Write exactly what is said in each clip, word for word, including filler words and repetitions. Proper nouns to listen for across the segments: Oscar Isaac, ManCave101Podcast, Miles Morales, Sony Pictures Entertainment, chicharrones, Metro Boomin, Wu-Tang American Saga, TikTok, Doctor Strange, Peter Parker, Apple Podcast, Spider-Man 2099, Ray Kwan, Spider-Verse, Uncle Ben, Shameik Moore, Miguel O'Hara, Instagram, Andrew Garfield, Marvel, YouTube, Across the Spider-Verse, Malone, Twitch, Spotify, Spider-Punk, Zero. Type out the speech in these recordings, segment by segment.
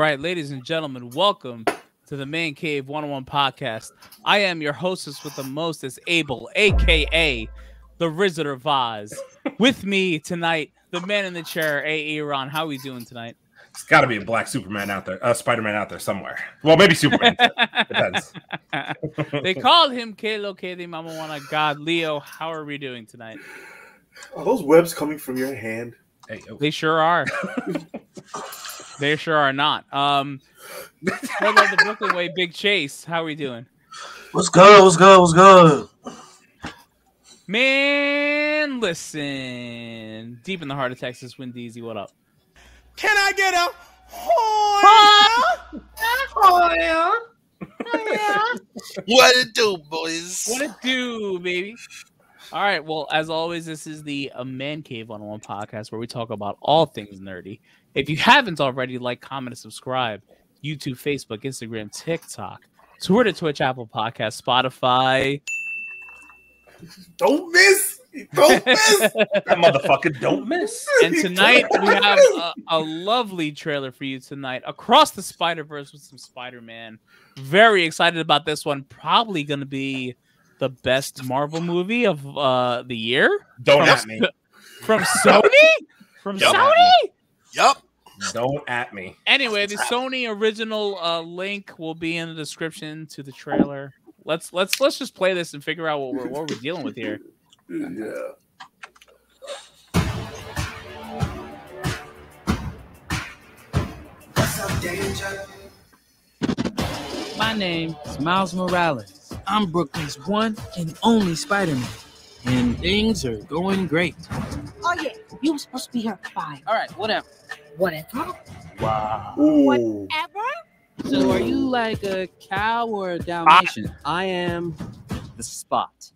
right, ladies and gentlemen, welcome to the Man Cave one oh one Podcast. I am your hostess with the most is Abel, a k a. the Rizzler Vaz. With me tonight, the man in the chair, A E. Ron. How are we doing tonight? It's got to be a black Superman out there, uh, Spider-Man out there somewhere. Well, maybe Superman. Depends. They called him Kalo K the Mama Wanna God. Leo, how are we doing tonight? Are those webs coming from your hand? Hey, oh. They sure are. They sure are not. Um, what about the Brooklyn Way, Big Chase? How are we doing? What's good? What's good? What's good? Man, listen. Deep in the heart of Texas, Windeezy, what up? Can I get a horn? Oh, yeah. Oh, yeah. What it do, boys? What it do, baby? All right. Well, as always, this is the uh, Man Cave one oh one Podcast, where we talk about all things nerdy. If you haven't already, like, comment, and subscribe. YouTube, Facebook, Instagram, TikTok, Twitter, Twitch, Apple Podcasts, Spotify. Don't miss. Don't miss. That motherfucker don't miss. And tonight we have a, a lovely trailer for you tonight. Across the Spider-Verse with some Spider-Man. Very excited about this one. Probably going to be the best Marvel movie of uh, the year. Don't from, at me. From Sony? From yep. Sony? Yep. Don't at me. Anyway, the Sony original uh, link will be in the description to the trailer. Let's let's let's just play this and figure out what we're what we're dealing with here. Yeah. What's up, danger? My name is Miles Morales. I'm Brooklyn's one and only Spider-Man, and things are going great. Oh yeah, you were supposed to be here at five. All right, whatever. Whatever. Wow. Ooh. Whatever. So are you like a cow or a Dalmatian? I, I am the spot.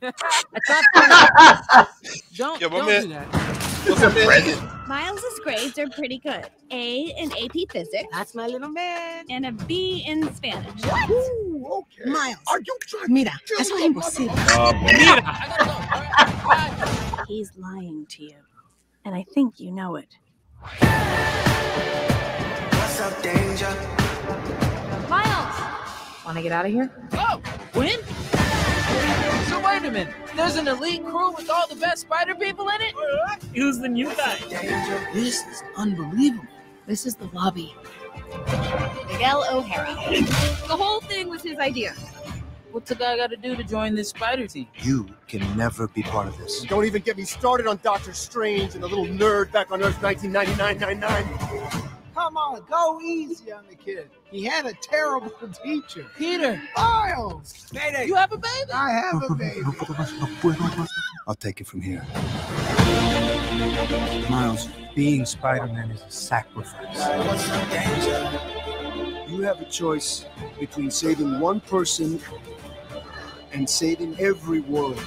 don't Yo, don't do that. What's up, Brandon? Miles's grades are pretty good. A in A P Physics. That's my little man. And a B in Spanish. What? Ooh, okay. Miles, are you trying to Mira, es imposible. Uh, Mira. He's lying to you, and I think you know it. Up danger. Miles! Want to get out of here? Oh! When? So wait a minute. There's an elite crew with all the best spider people in it? Who's the new guy? This is unbelievable. This is the lobby. Miguel O'Hara. The whole thing was his idea. What's a guy got to do to join this spider team? You can never be part of this. Don't even get me started on Doctor Strange and the little nerd back on Earth nineteen ninety-nine ninety-nine. Come on, go easy on the kid. He had a terrible teacher. Peter. Miles. Mayday. You have a baby? I have a baby. I'll take it from here. Miles, being Spider-Man is a sacrifice. What's the danger? You have a choice between saving one person and saving every world.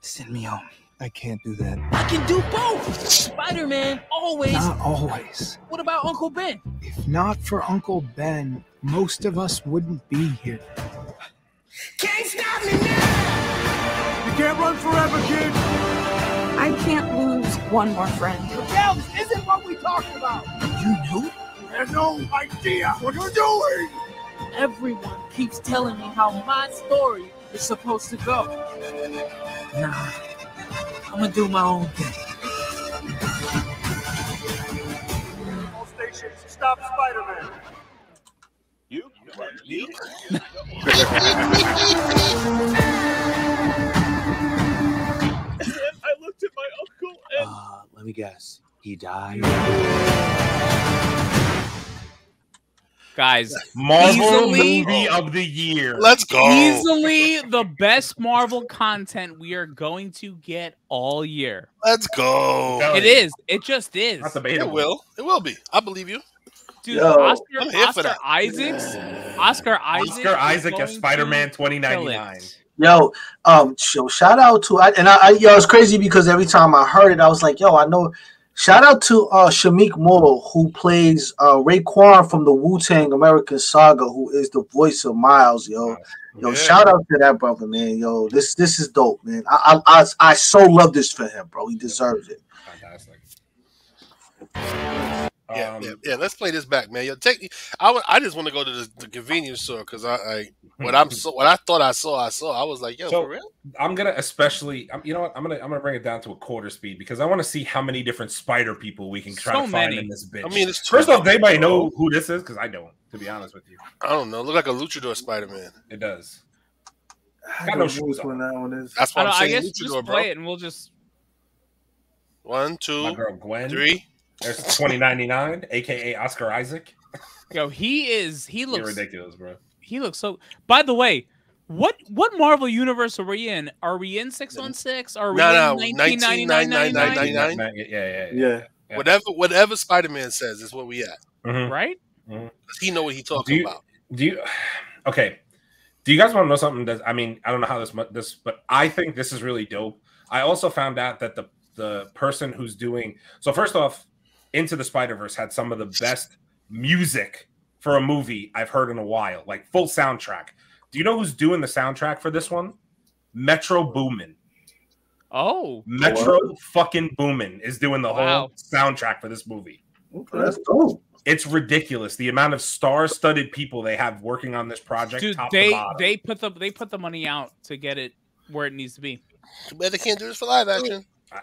Send me home. I can't do that. I can do both! Spider-Man, always. Not always. What about Uncle Ben? If not for Uncle Ben, most of us wouldn't be here. Can't stop me now! You can't run forever, kid! I can't lose one more friend. Miguel, this isn't what we talked about! You know? I have no idea what you're doing! Everyone keeps telling me how my story is supposed to go. Nah. I'm gonna do my own thing. All stations, stop Spider-Man. You? You? I looked at my uncle and... Uh, let me guess. He died? Guys, Marvel easily, movie of the year. Let's go. Easily the best Marvel content we are going to get all year. Let's go. It is. It just is. Not debatable. It will. It will be. I believe you. Dude, Yo, Oscar, Oscar Isaac's Oscar Isaac. Oscar Isaac as Spider-Man twenty ninety-nine. Yo, um, so shout out to I and I, I yo, it's crazy because every time I heard it, I was like, yo, I know. Shout out to uh, Shameik Moore, who plays uh, Ray Kwan from the Wu-Tang American Saga, who is the voice of Miles, yo. Yo, yeah. Shout out to that brother, man. Yo, this this is dope, man. I I I, I so love this for him, bro. He deserves it. Fantastic. Yeah, um, yeah, yeah. Let's play this back, man. Yo, take. I, I just want to go to the, the convenience store because I, I what I'm so what I thought I saw I saw. I was like, yo, so for real. I'm gonna especially. You know what? I'm gonna I'm gonna bring it down to a quarter speed because I want to see how many different spider people we can try so to find many. in this bitch. I mean, it's first off, they might know who this is because I don't. To be honest with you, I don't know. Look like a luchador Spider-Man. It does. I got no shoes on. That's why I'm saying I guess luchador, just play bro. It and we'll just one, two, my girl Gwen, three. There's twenty ninety-nine, aka Oscar Isaac. Yo, he is. He looks You're ridiculous, bro. He looks so. By the way, what what Marvel universe are we in? Are we in six one six? Are we no, in no, nineteen ninety-nine? Yeah, yeah, yeah, yeah. Whatever, whatever Spider-Man says is what we at, mm-hmm. right? Mm-hmm. He know what he talking do you, about. Do you? Okay. Do you guys want to know something? That I mean, I don't know how this this, but I think this is really dope. I also found out that the the person who's doing so first off. Into the Spider-Verse had some of the best music for a movie I've heard in a while, like full soundtrack. Do you know who's doing the soundtrack for this one? Metro Boomin. Oh, Metro wow. fucking Boomin is doing the wow. whole soundtrack for this movie. Okay, that's cool. It's ridiculous the amount of star-studded people they have working on this project. Dude, top they they put the they put the money out to get it where it needs to be. But they can't do this for live action. I,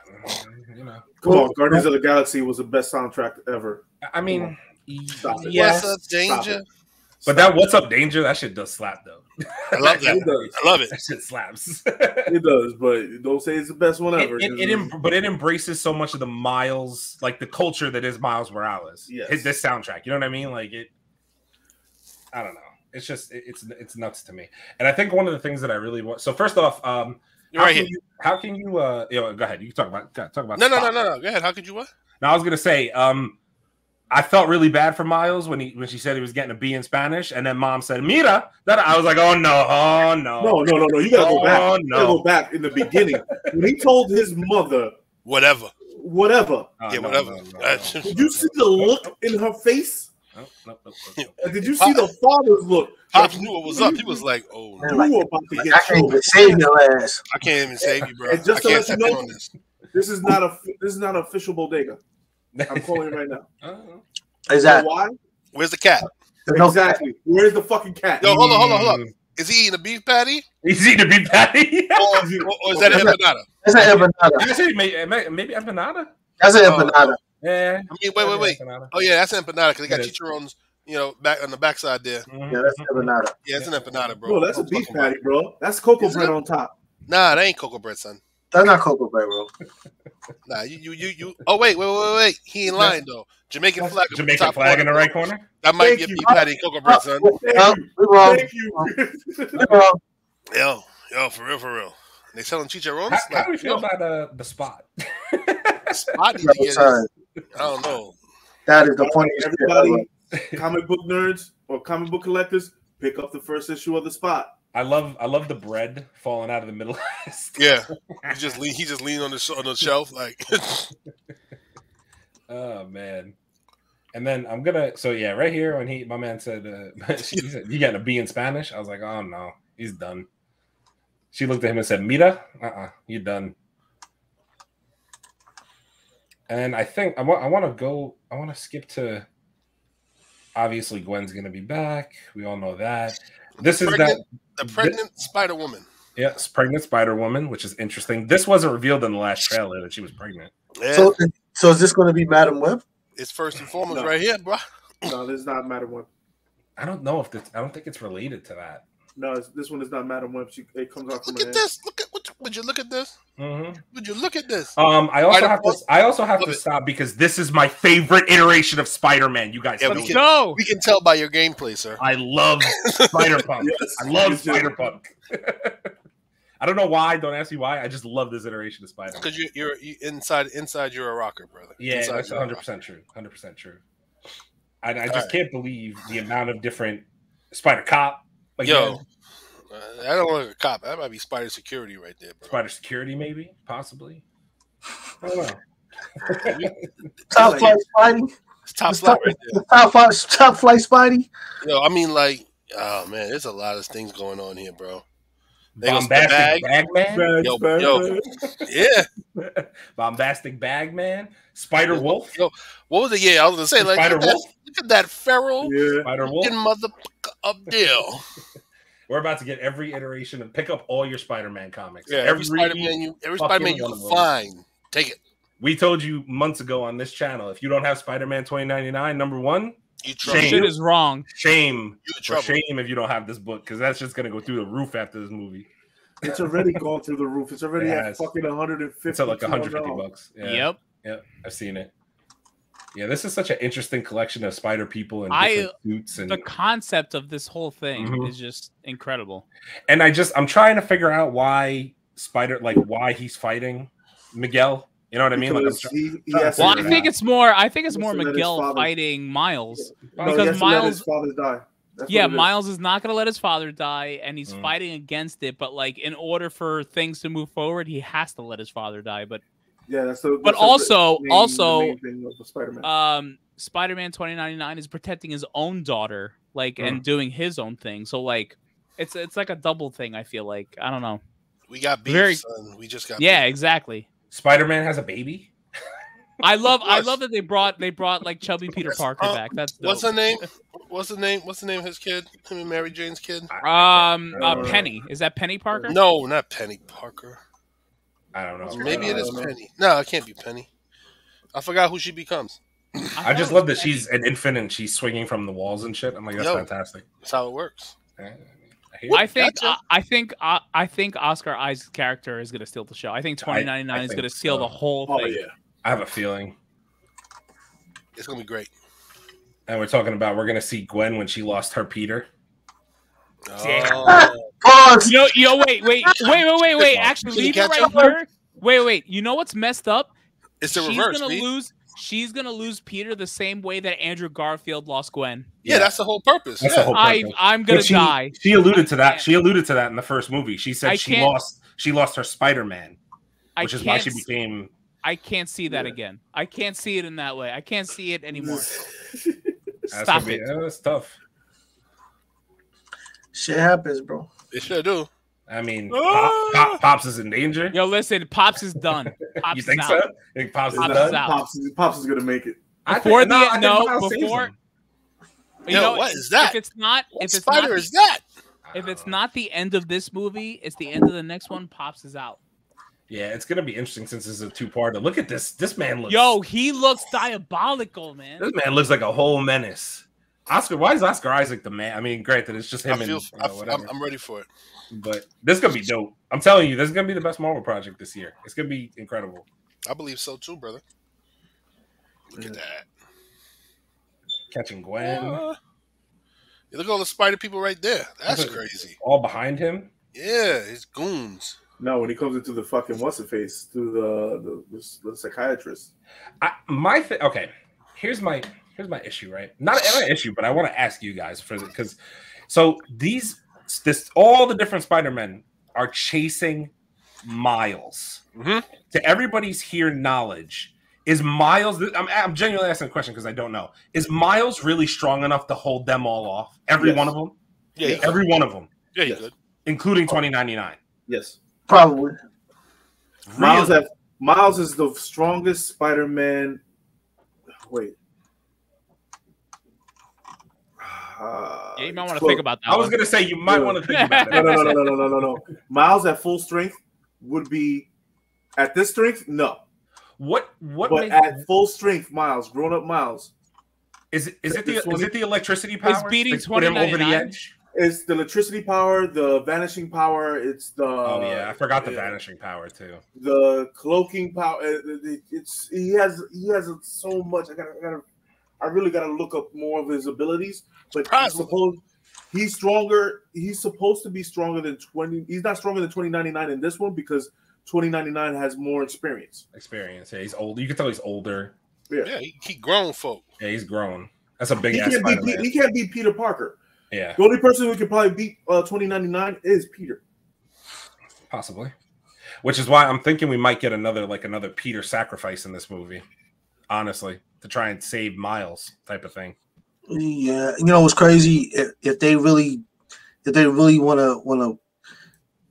you know. Come on, Guardians of the Galaxy was the best soundtrack ever. I mean, yes, What's Up Danger, but that What's Up Danger, that shit does slap though. I love that. It does. I love it. That shit slaps. It does, but don't say it's the best one ever. It, it, it but it embraces so much of the Miles, like the culture that is Miles Morales. Yes. His this soundtrack, you know what I mean? Like it. I don't know. It's just it, it's it's nuts to me, and I think one of the things that I really want. So first off, um. How, right can here. You, how can you? Uh, you know, go ahead. You can talk about talk about. No, no, no, no, no. Go ahead. How could you? What? Now I was gonna say. Um, I felt really bad for Miles when he when she said he was getting a B in Spanish, and then Mom said "Mira." That I was like, oh no, oh no, no, no, no, no. You gotta oh, go back. No. You gotta go back in the beginning when he told his mother whatever, whatever. Oh, yeah, no, whatever. No, no, no. Did you see the look in her face? Nope, nope, nope, nope. And did you Pop, see the father's look? Pop like, knew what was up. He was like, "Oh, man, like, you were about to like, get I can't even save your ass. I can't even save you, bro." And just I to can't let you know, this. this is not a this is not an official bodega. I'm calling it right now. uh-huh. Exactly. You know why? Where's the cat? Exactly. Where's the fucking cat? Yo, hold on, hold on, hold on. Is he eating a beef patty? He's eating a beef patty. or, is he, or, or is that an empanada? That's an empanada. Maybe empanada. That's an empanada. Yeah, I mean, wait, wait, wait. Empanada. Oh yeah, that's an empanada because they got chicharrones, you know, back on the backside there. Mm-hmm. Yeah, that's an empanada. Yeah, it's an empanada, bro. No, that's a beef patty, bro. That's cocoa bread on top. Nah, that ain't cocoa bread, son. That's not cocoa bread, bro. Nah, you, you, you, you. Oh wait, wait, wait, wait. He ain't lying though. Jamaican flag, Jamaican flag in the right corner. That might be a beef patty and cocoa bread, son. Thank you. Yo, yo, for real, for real. They selling chicharrones. How, how do we feel about uh, the spot? The spot. I don't know. That is the point. Everybody, comic book nerds or comic book collectors, pick up the first issue of the spot. I love, I love the bread falling out of the middle. Yeah, he just lean, he just leaned on the on the shelf like. Oh man, and then I'm gonna. So yeah, right here when he, my man said, uh, she said, "You got a B in Spanish." I was like, "Oh no, he's done." She looked at him and said, "Mira, uh-uh, you're done." And I think I want I want to go. I want to skip to. Obviously, Gwen's gonna be back. We all know that. This is that the pregnant Spider Woman. Yes, pregnant Spider Woman, which is interesting. This wasn't revealed in the last trailer that she was pregnant. Yeah. So, so is this gonna be Madam Web? It's first and foremost no. right here, bro. No, this is not Madam Web. I don't know if this. I don't think it's related to that. No, it's, this one is not Madam Web. She it comes off. Look at this. Look at. Would you look at this? Mm-hmm. Would you look at this? Um, I also Spider have to. I also have Love to it. stop because this is my favorite iteration of Spider-Man. You guys, yeah, we can, know. We can tell by your gameplay, sir. I love Spider-Punk. Yes, I love Spider-Punk. I don't know why. Don't ask me why. I just love this iteration of Spider-Man because you, you're you, inside. Inside, you're a rocker, brother. Yeah, inside that's one hundred percent true. one hundred percent true. I, I just right. can't believe the amount of different Spider-Cop. Again. Yo. I don't want a cop. That might be Spider Security right there, bro. Spider Security, maybe, possibly. I don't know. Top flight Spidey. It's top flight right there. Top flight, top flight Spidey. Yo, I mean, like, oh man, there's a lot of things going on here, bro. Bombastic Bagman? Yo, yo. Yeah. Bombastic Bagman? Spider Wolf? Yo, what was it? Yeah, I was going to say, like, Spider Wolf? Look at that feral yeah. Spider Wolf motherfucker up deal. We're about to get every iteration and pick up all your Spider-Man comics. Yeah, every Spider-Man you, every Spider-Man you can find. Take it. We told you months ago on this channel, if you don't have Spider-Man twenty ninety-nine, number one, you shame is wrong. Shame. Shame if you don't have this book, because that's just going to go through the roof after this movie. It's already gone through the roof. It's already yeah, at it's, fucking one hundred fifty. It's at like one hundred fifty bucks. Yeah. Yep. Yep. I've seen it. Yeah, this is such an interesting collection of spider people and different I, suits. And the concept of this whole thing mm-hmm. is just incredible. And I just I'm trying to figure out why Spider like why he's fighting Miguel. You know what I mean? Like I'm trying, he, he well, I think out. it's more I think it's more Miguel fighting Miles no, because Miles' father die. That's yeah, Miles is. is not going to let his father die, and he's mm. fighting against it. But like, in order for things to move forward, he has to let his father die. But yeah, that's so. But that's also, main, also, Spider-Man. um, Spider-Man twenty ninety-nine is protecting his own daughter, like, mm. and doing his own thing. So like, it's it's like a double thing. I feel like I don't know. We got beef, Very, son. We just got yeah, beef. exactly. Spider-Man has a baby. I love, I love that they brought they brought like chubby Peter Parker uh, back. That's dope. What's the name? What's the name? What's the name of his kid? Him and Mary Jane's kid. Um, uh, Penny. Is that Penny Parker? No, not Penny Parker. I don't know. Maybe it is Penny. No, it can't be Penny. I forgot who she becomes. I, I just love that Penny. she's an infant and she's swinging from the walls and shit. I'm like, that's Yo, fantastic. That's how it works. I, I, I think. Gotcha. I, I think. I, I think Oscar Isaac's character is going to steal the show. I think twenty ninety-nine I, I is going to steal so. the whole oh, thing. Yeah. I have a feeling it's gonna be great. And we're talking about we're gonna see Gwen when she lost her Peter. Oh. Yo, yo, wait, wait, wait, wait, wait, wait. Actually, leave it right here. Wait, wait. You know what's messed up? It's the reverse. She's gonna lose. She's gonna lose Peter the same way that Andrew Garfield lost Gwen. Yeah, yeah. that's the whole purpose. That's the whole purpose. I, I'm gonna she, die. She alluded to that. She alluded to that in the first movie. She said I she lost. She lost her Spider-Man, which I is why she became. I can't see that yeah. again. I can't see it in that way. I can't see it anymore. Stop be, it. Yeah, that's tough. Shit happens, bro. It sure do. I mean, ah! Pop, Pop, Pops is in danger. Yo, listen, Pops is done. Pops you think is so? Out. You think Pops is Pops done? Is out. Pops, is, Pops is gonna make it. Before I think, the no, I no before. You Yo, know, what is that? If it's not, what if it's spider not, is that? If it's not the end of this movie, it's the end of the next one. Pops is out. Yeah, it's gonna be interesting since this is a two-parter. Look at this. This man looks. Yo, he looks diabolical, man. This man looks like a whole menace. Oscar, why is Oscar Isaac the man? I mean, granted, it's just him I feel, and you know, whatever. I'm, I'm ready for it. But this is gonna be dope. I'm telling you, this is gonna be the best Marvel project this year. It's gonna be incredible. I believe so too, brother. Look yeah. at that. Catching Gwen. Yeah. You look at all the spider people right there. That's, That's crazy. All behind him. Yeah, his goons. No, when he comes into the fucking what's the face through the, the the psychiatrist. I, my th okay, here's my here's my issue, right? Not an issue, but I want to ask you guys for because so these this all the different Spider-Men are chasing Miles. Mm-hmm. To everybody's here knowledge, is Miles? I'm I'm genuinely asking a question because I don't know. Is Miles really strong enough to hold them all off? Every yes. one of them. Yeah, yeah every one of them. Yeah, he yes. could, including twenty ninety-nine. Yes. Probably. Really? Miles have, Miles is the strongest Spider-Man. Wait. Uh, yeah, you might want to think about that. I one. was going to say you might yeah. want to think about that. No, no, no, no, no, no, no, no. Miles at full strength would be at this strength. No. What? What? But at full strength, Miles, grown-up Miles. Is it? Is it the? Is it the electricity power? It's beating twenty over the edge. It's the electricity power, the vanishing power. It's the oh yeah, I forgot the yeah, vanishing power too. The cloaking power. It's he has he has so much. I gotta, I gotta I really gotta look up more of his abilities. But he's, supposed, he's stronger. He's supposed to be stronger than twenty. He's not stronger than twenty ninety-nine in this one because twenty ninety-nine has more experience. Experience. Yeah, he's older. You can tell he's older. Yeah, yeah he, he grown folk. Yeah, he's grown. That's a big. He ass can't be, he can't be Peter Parker. Yeah. The only person who could probably beat uh, twenty ninety-nine is Peter. Possibly. Which is why I'm thinking we might get another like another Peter sacrifice in this movie. Honestly, to try and save Miles type of thing. Yeah, you know what's crazy if, if they really if they really want to want to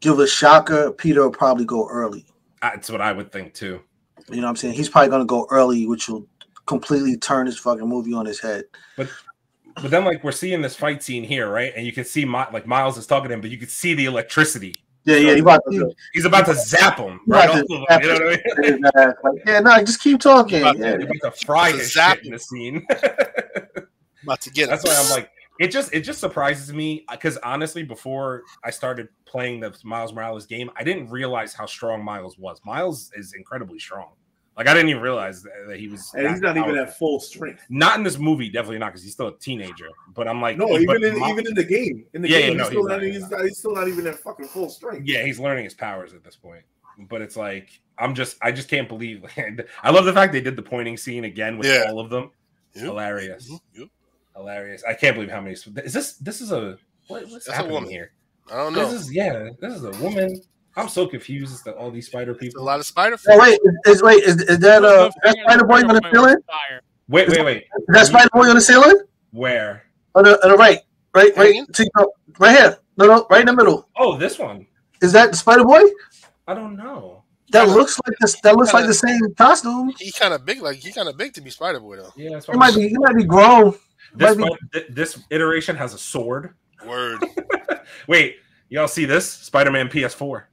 give a shocker, Peter will probably go early. That's what I would think too. You know what I'm saying? He's probably going to go early, which will completely turn this fucking movie on his head. But but then, like, we're seeing this fight scene here, right? And you can see, My, like, Miles is talking to him, but you can see the electricity. Yeah, yeah. He's about to, he's about to zap him. Right to zap him. You know what I mean? Like, yeah, no, just keep talking. He's about, yeah, to, he's about to fry his shit in the scene. About to get That's it. Why I'm like, it just it just surprises me, because honestly, before I started playing the Miles Morales game, I didn't realize how strong Miles was. Miles is incredibly strong. Like, I didn't even realize that, that he was. And he's not even at full strength. Not in this movie, definitely not, because he's still a teenager. But I'm like, no, hey, even in Miles, even in the game, in the yeah, game, yeah, he's, no, still he's, not, he's, not, he's still not even at fucking full strength. Yeah, he's learning his powers at this point. But it's like, I'm just, I just can't believe. I love the fact they did the pointing scene again with yeah. all of them. Yep. Hilarious. Yep. Yep. Hilarious! I can't believe how many. Is this? This is a what, what's That's happening a woman. Here? I don't know. This is yeah. This is a woman. I'm so confused as to all these spider people. It's a lot of spider. Oh, wait, is wait is, is that uh that spider boy on the ceiling? Wait, wait, wait. Is that spider boy on the ceiling? Where? On the, on the right, right, right, right here. No, no, right in the middle. Oh, this one. Is that the spider boy? I don't know. That looks like this. That looks kinda, like the same costume. He kind of big, like he kind of big to be Spider Boy though. Yeah, he might be. He might be grown. This, one, th- this iteration has a sword. Word. Wait, y'all see this? Spider-Man P S four.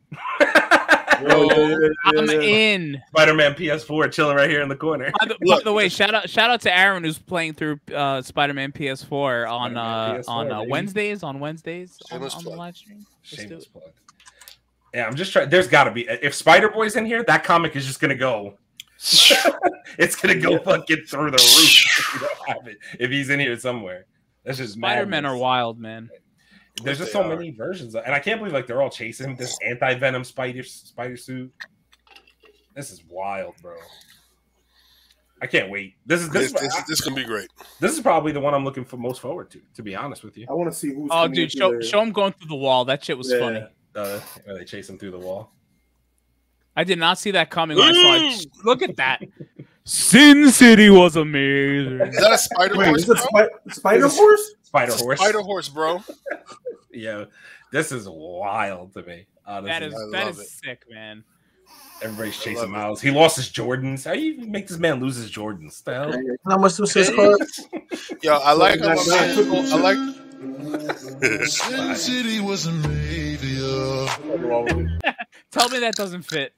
Whoa, I'm in. Spider-Man P S four chilling right here in the corner. By the, by the way, shout out, shout out to Aaron who's playing through uh, Spider-Man P S four on uh, P S four, on uh, Wednesdays on Wednesdays on, on the live stream. Shameless plug. Yeah, I'm just trying. There's got to be, if Spider-Boy's in here, that comic is just gonna go. It's gonna go fucking through the roof. You don't have it. If he's in here somewhere, that's just Spider-Man madness. Are wild, man. There's just so are. Many versions, of, and I can't believe like they're all chasing this anti-venom spider spider suit. This is wild, bro. I can't wait. This is this, this, this, I, this can be great. This is probably the one I'm looking for most forward to. To be honest with you, I want to see who's. Oh, dude, show, show him going through the wall. That shit was yeah. funny. Uh, they chase him through the wall. I did not see that coming. When I saw it. Look at that. Sin City was amazing. Is that a spider Wait, horse? Is spi- spider is horse? Spider horse. Spider horse, bro. Yeah, this is wild to me. Honestly. That is I that is it. Sick, man. Everybody's chasing Miles. He lost his Jordans. How do you make this man lose his Jordans? The hell? How much was his cards? Yo, I like. How I like. Sin City was amazing. Tell me that doesn't fit.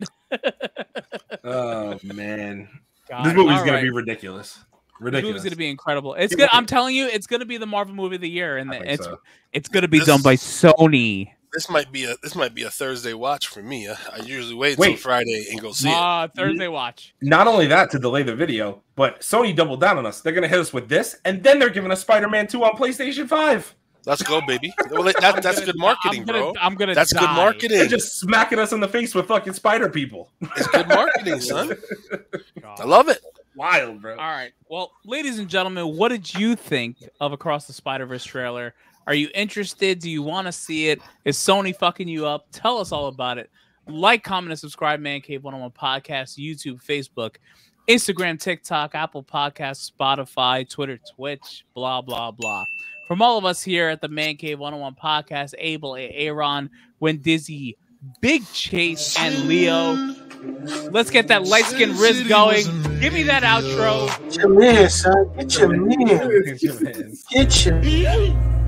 Oh man, God. This movie's All gonna right. be ridiculous. Ridiculous. This movie's gonna be incredible. It's good. I'm telling you, it's gonna be the Marvel movie of the year, and the, it's so. It's gonna be this, done by Sony. This might be a this might be a Thursday watch for me. I, I usually wait, wait till Friday and go see uh, it. Thursday watch. Not only that, to delay the video, but Sony doubled down on us. They're gonna hit us with this, and then they're giving us Spider-Man two on PlayStation five. Let's go, baby. That, that's gonna, good marketing, I'm gonna, bro. I'm gonna that's die. Good marketing. They're just smacking us in the face with fucking spider people. It's good marketing, son. God. I love it. Wild, bro. All right. Well, ladies and gentlemen, what did you think of Across the Spider-Verse trailer? Are you interested? Do you want to see it? Is Sony fucking you up? Tell us all about it. Like, comment, and subscribe. Man Cave one oh one Podcast, YouTube, Facebook, Instagram, TikTok, Apple Podcasts, Spotify, Twitter, Twitch, blah, blah, blah. From all of us here at the Man Cave one oh one Podcast, Abel, Aaron, When Dizzy, Big Chase, and Leo. Let's get that light-skinned Riz going. Give me that outro. Get your man, son. Get your man. Get your man.